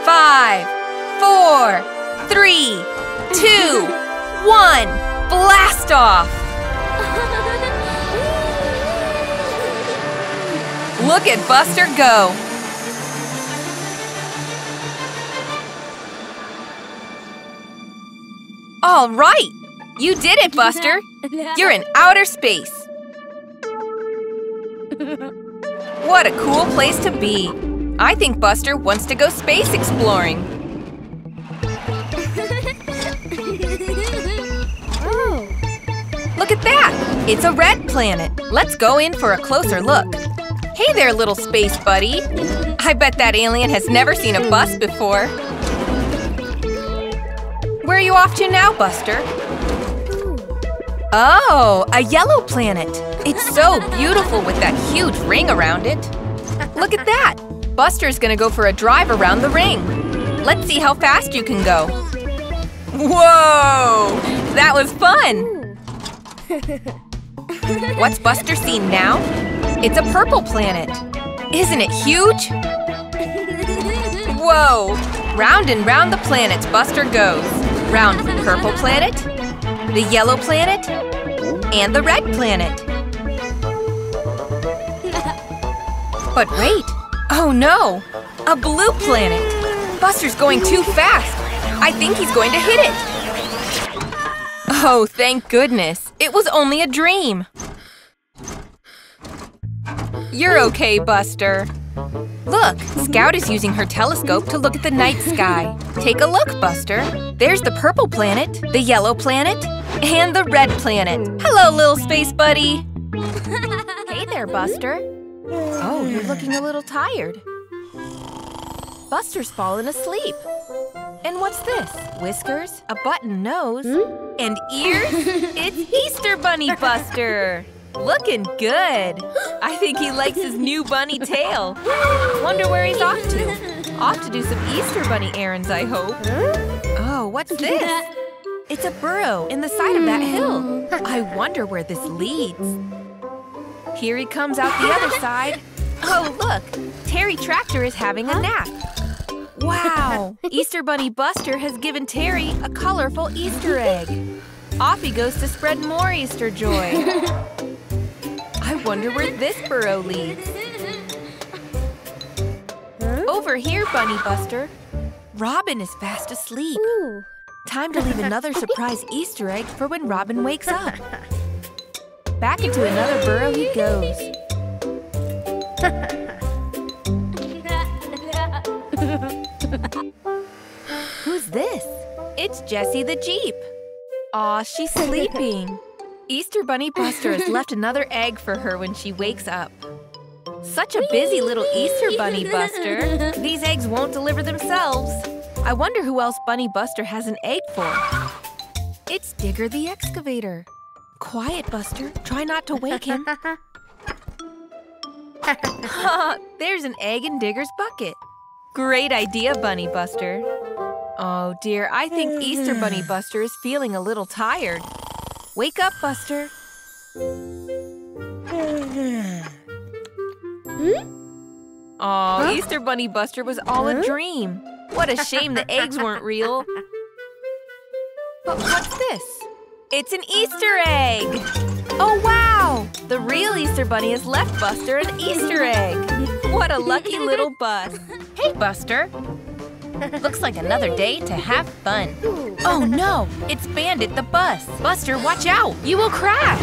Five, four, three, two, one, blast off! Look at Buster go! All right! You did it, Buster! You're in outer space! What a cool place to be! I think Buster wants to go space exploring! Oh. Look at that! It's a red planet! Let's go in for a closer look! Hey there, little space buddy! I bet that alien has never seen a bus before! Where are you off to now, Buster? Oh, a yellow planet! It's so beautiful with that huge ring around it! Look at that! Buster's gonna go for a drive around the ring! Let's see how fast you can go! Whoa! That was fun! What's Buster seen now? It's a purple planet! Isn't it huge? Whoa! Round and round the planets Buster goes! Round the purple planet, the yellow planet, and the red planet. But wait! Oh no! A blue planet! Buster's going too fast! I think he's going to hit it! Oh, thank goodness! It was only a dream! You're okay, Buster! Look! Scout is using her telescope to look at the night sky. Take a look, Buster! There's the purple planet, the yellow planet, and the red planet! Hello, little space buddy! Hey there, Buster! Oh, you're looking a little tired. Buster's fallen asleep. And what's this? Whiskers, a button nose, hmm? and ears? It's Easter Bunny Buster! Looking good! I think he likes his new bunny tail. Wonder where he's off to. Off to do some Easter Bunny errands, I hope. Oh, what's this? It's a burrow in the side of that hill. I wonder where this leads. Here he comes out the other side. Oh, look! Terry Tractor is having a nap. Wow! Easter Bunny Buster has given Terry a colorful Easter egg. Off he goes to spread more Easter joy. I wonder where this burrow leads. Huh? Over here, Bunny Buster. Robin is fast asleep. Ooh. Time to leave another surprise Easter egg for when Robin wakes up. Back into another burrow he goes. Who's this? It's Jessie the Jeep. Aw, she's sleeping. Easter Bunny Buster has left another egg for her when she wakes up. Such a busy little Easter Bunny Buster. These eggs won't deliver themselves. I wonder who else Bunny Buster has an egg for. It's Digger the Excavator. Quiet, Buster. Try not to wake him. There's an egg in Digger's bucket. Great idea, Bunny Buster. Oh dear, I think Easter Bunny Buster is feeling a little tired. Wake up, Buster! Hmm? Aw, Easter Bunny Buster was all a dream! What a shame the eggs weren't real! But what's this? It's an Easter egg! Oh wow! The real Easter Bunny has left Buster an Easter egg! What a lucky little bus! Hey, Buster! Looks like another day to have fun. Oh no! It's Bandit the bus! Buster, watch out! You will crash!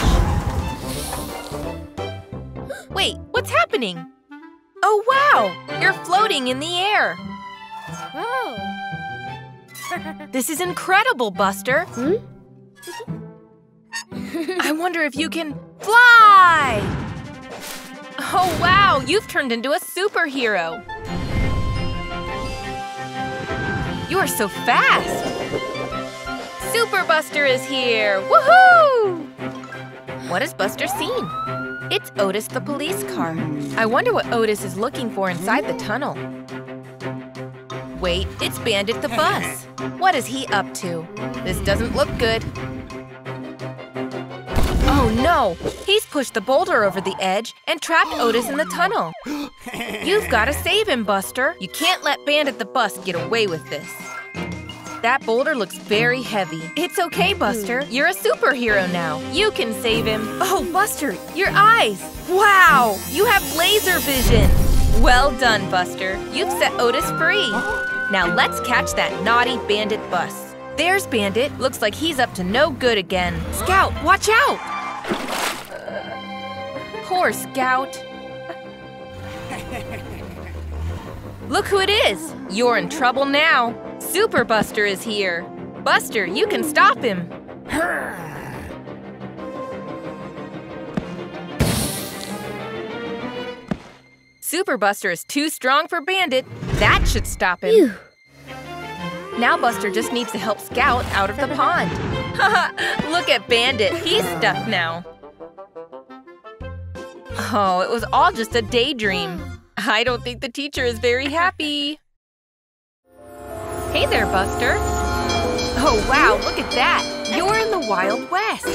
Wait, what's happening? Oh wow! You're floating in the air! Oh! This is incredible, Buster! Hmm? I wonder if you can fly! Oh, wow! You've turned into a superhero! You are so fast! Super Buster is here! Woohoo! What has Buster seen? It's Otis the police car. I wonder what Otis is looking for inside the tunnel. Wait, it's Bandit the bus. What is he up to? This doesn't look good. Oh no! He's pushed the boulder over the edge and trapped Otis in the tunnel. You've got to save him, Buster. You can't let Bandit the bus get away with this. That boulder looks very heavy. It's okay, Buster. You're a superhero now. You can save him. Oh, Buster, your eyes! Wow! You have laser vision! Well done, Buster. You've set Otis free. Now let's catch that naughty Bandit bus. There's Bandit. Looks like he's up to no good again. Scout, watch out! Poor Scout. Look who it is! You're in trouble now. Super Buster is here. Buster, you can stop him. Super Buster is too strong for Bandit. That should stop him. Phew. Now Buster just needs to help Scout out of the pond. Haha, look at Bandit. He's stuck now. Oh, it was all just a daydream. I don't think the teacher is very happy. Hey there, Buster. Oh, wow, look at that. You're in the Wild West.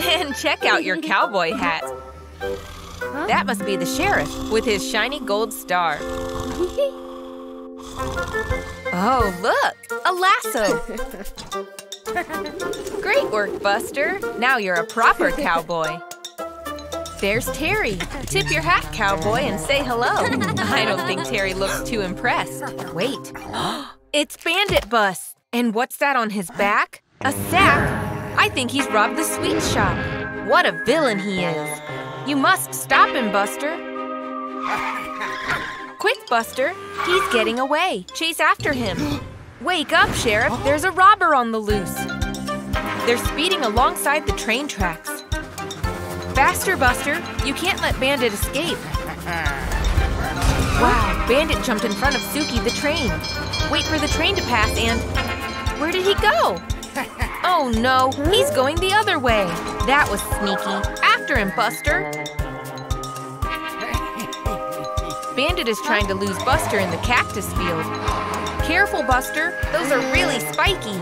And check out your cowboy hat. That must be the sheriff with his shiny gold star. Oh, look, a lasso. Great work, Buster. Now you're a proper cowboy. There's Terry. Tip your hat, cowboy, and say hello. I don't think Terry looks too impressed. Wait. It's Bandit Bus. And what's that on his back? A sack. I think he's robbed the sweet shop. What a villain he is. You must stop him, Buster. Quick, Buster. He's getting away. Chase after him. Wake up, Sheriff. There's a robber on the loose. They're speeding alongside the train tracks. Faster, Buster! You can't let Bandit escape! Wow, Bandit jumped in front of Suki the train. Wait for the train to pass and… Where did he go? Oh no, he's going the other way! That was sneaky. After him, Buster! Bandit is trying to lose Buster in the cactus field. Careful, Buster! Those are really spiky!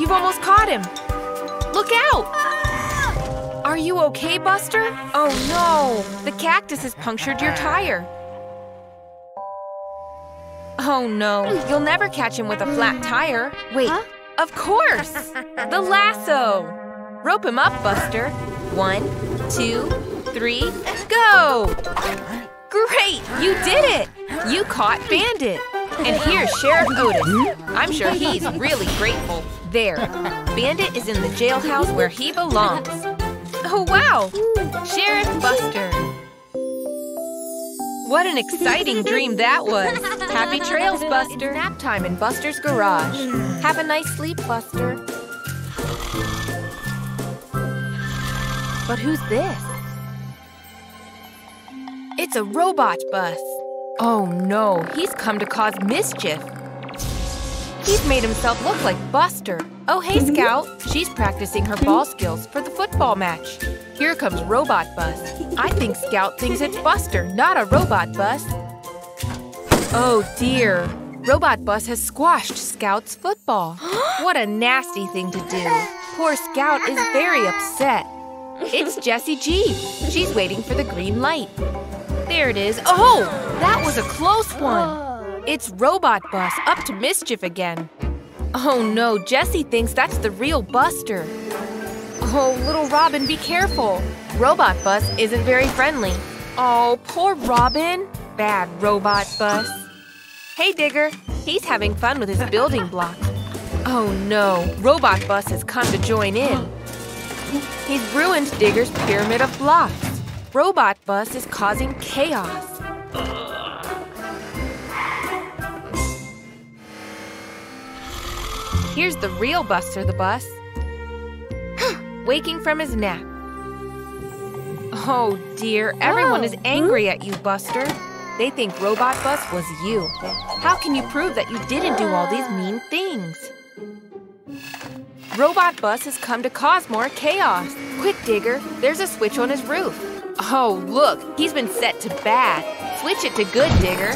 You've almost caught him! Look out! Are you okay, Buster? Oh no! The cactus has punctured your tire. Oh no, you'll never catch him with a flat tire. Wait, huh? Of course! The lasso! Rope him up, Buster. One, two, three, go! Great! You did it! You caught Bandit! And here's Sheriff Otis. I'm sure he's really grateful. There. Bandit is in the jailhouse where he belongs. Oh, wow! Sheriff Buster! What an exciting dream that was! Happy trails, Buster! It's nap time in Buster's garage. Have a nice sleep, Buster. But who's this? It's a robot bus. Oh, no. He's come to cause mischief. He's made himself look like Buster. Oh, hey, Scout. She's practicing her ball skills for the football match. Here comes Robot Bus. I think Scout thinks it's Buster, not a robot bus. Oh, dear. Robot Bus has squashed Scout's football. What a nasty thing to do. Poor Scout is very upset. It's Jessie G. She's waiting for the green light. There it is. Oh, that was a close one. It's Robot Bus, up to mischief again. Oh no, Jessie thinks that's the real Buster. Oh, little Robin, be careful. Robot Bus isn't very friendly. Oh, poor Robin. Bad Robot Bus. Hey, Digger. He's having fun with his building block. Oh no, Robot Bus has come to join in. He's ruined Digger's pyramid of blocks. Robot Bus is causing chaos. Here's the real Buster the Bus. waking from his nap. Oh dear, everyone Whoa. is angry at you, Buster. They think Robot Bus was you. How can you prove that you didn't do all these mean things? Robot Bus has come to cause more chaos. Quick, Digger, there's a switch on his roof. Oh, look, he's been set to bad. Switch it to good, Digger.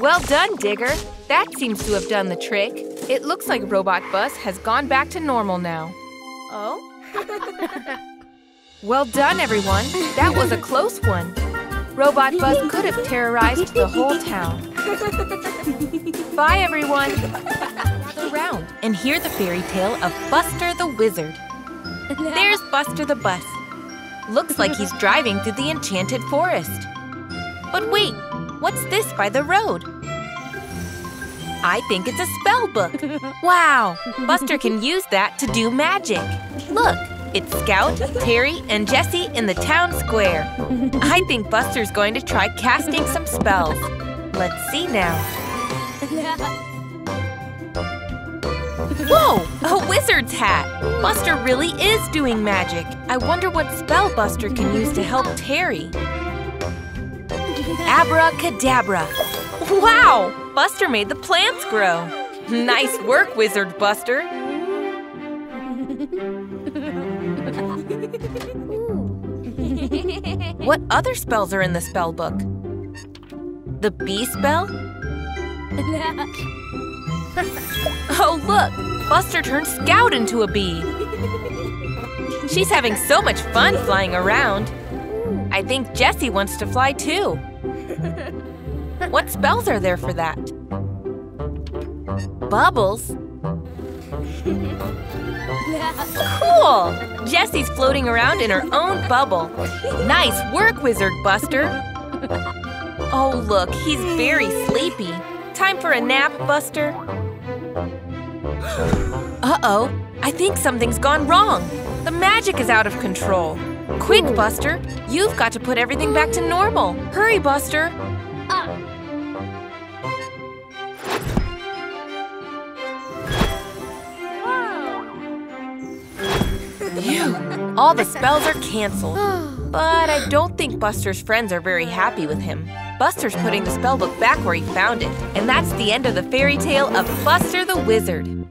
Well done, Digger. That seems to have done the trick. It looks like Robot Bus has gone back to normal now. Oh? Well done, everyone. That was a close one. Robot Bus could have terrorized the whole town. Bye, everyone. Gather round and hear the fairy tale of Buster the Wizard. There's Buster the Bus. Looks like he's driving through the enchanted forest. But wait, what's this by the road? I think it's a spell book. Wow, Buster can use that to do magic. Look, it's Scout, Terry, and Jessie in the town square. I think Buster's going to try casting some spells. Let's see now. Whoa, a wizard's hat! Buster really is doing magic. I wonder what spell Buster can use to help Terry. Abracadabra. Wow! Buster made the plants grow. Nice work, Wizard Buster. What other spells are in the spell book? The bee spell? Oh, look! Buster turned Scout into a bee. She's having so much fun flying around. I think Jessie wants to fly too. What spells are there for that? Bubbles? Cool! Jessie's floating around in her own bubble. Nice work, Wizard Buster! Oh, look, he's very sleepy. Time for a nap, Buster. Uh-oh, I think something's gone wrong. The magic is out of control. Quick, Buster, you've got to put everything back to normal. Hurry, Buster. Phew, all the spells are canceled. But I don't think Buster's friends are very happy with him. Buster's putting the spellbook back where he found it. And that's the end of the fairy tale of Buster the Wizard.